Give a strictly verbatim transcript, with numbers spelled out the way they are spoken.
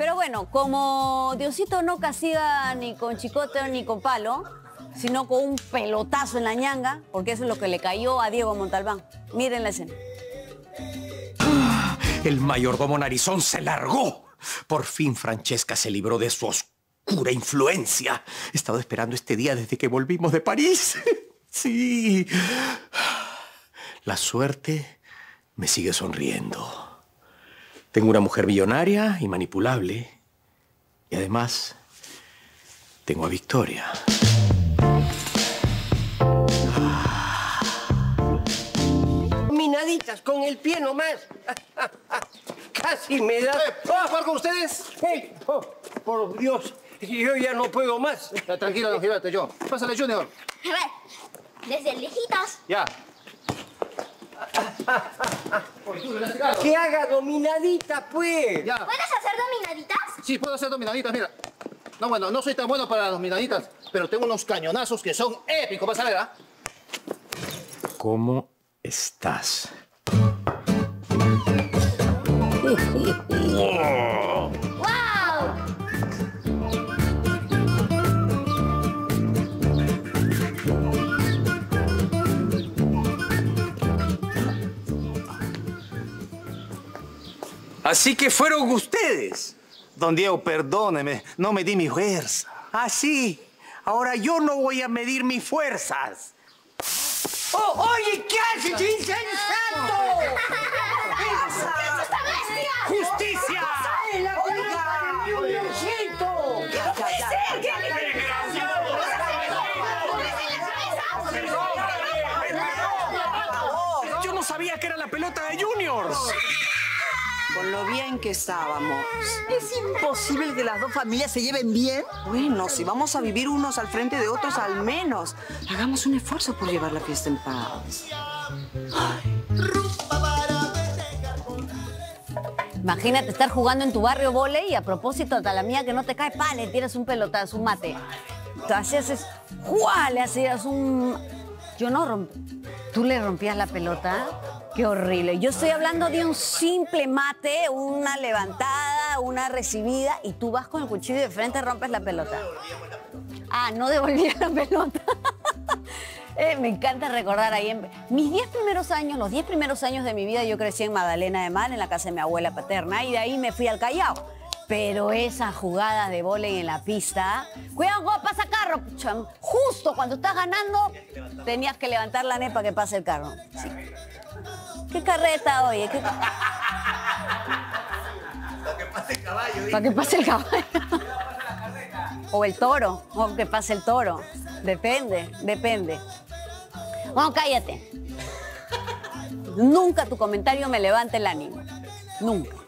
Pero bueno, como Diosito no castiga ni con chicote ni con palo, sino con un pelotazo en la ñanga, porque eso es lo que le cayó a Diego Montalbán. Miren la escena. El mayordomo Narizón se largó. Por fin Francesca se libró de su oscura influencia. He estado esperando este día desde que volvimos de París. Sí. La suerte me sigue sonriendo. Tengo una mujer millonaria y manipulable. Y además, tengo a Victoria. Minaditas, con el pie nomás. Casi me da... Eh, ¿Puedo jugar con ustedes? Hey, oh, por Dios, yo ya no puedo más. Ya, tranquilo, no gírate yo. Pásale, Junior. A ver, desde lejitos. Ya. ¡Que haga dominaditas, pues! Ya. ¿Puedes hacer dominaditas? Sí, puedo hacer dominaditas, mira. No, bueno, no soy tan bueno para las dominaditas, pero tengo unos cañonazos que son épicos. Vas a ver, ¿ah? ¿Cómo estás? ¡Wow! Así que fueron ustedes. Don Diego, perdóneme, no medí mi fuerza. Ah, sí. Ahora yo no voy a medir mis fuerzas. Oh, oye, ¿qué haces, insensato? ¿Qué es esta bestia? ¡Justicia! ¡Sale la culpa del Juniorcito! ¡Qué ofensivo! ¡Qué desgraciado! ¡Córrele la cabeza! Yo no sabía que era la pelota de Junior. Con lo bien que estábamos. ¿Es imposible que las dos familias se lleven bien? Bueno, si vamos a vivir unos al frente de otros, al menos hagamos un esfuerzo por llevar la fiesta en paz. Ay. Imagínate estar jugando en tu barrio vóley y a propósito de la mía que no te cae pan, le tiras un pelotazo, un mate. Te haces, ¡juá! Le hacías un... Yo no romp... ¿Tú le rompías la pelota? Qué horrible. Yo estoy hablando de un simple mate, una levantada, una recibida, y tú vas con el cuchillo y de frente rompes la pelota. Ah, no devolvías la pelota. eh, me encanta recordar ahí. En... Mis diez primeros años, los diez primeros años de mi vida, yo crecí en Magdalena de Mal, en la casa de mi abuela paterna, y de ahí me fui al Callao. Pero esas jugadas de vóley en la pista... ¡Cuidado, pasa carro! Justo cuando estás ganando, tenías que levantar la net para que pase el carro. Sí. ¡Qué carreta, oye! ¿Qué... Para que pase el caballo. Para que pase el caballo. O el toro, o que pase el toro. Depende, depende. Bueno, cállate. Nunca tu comentario me levanta el ánimo. Nunca.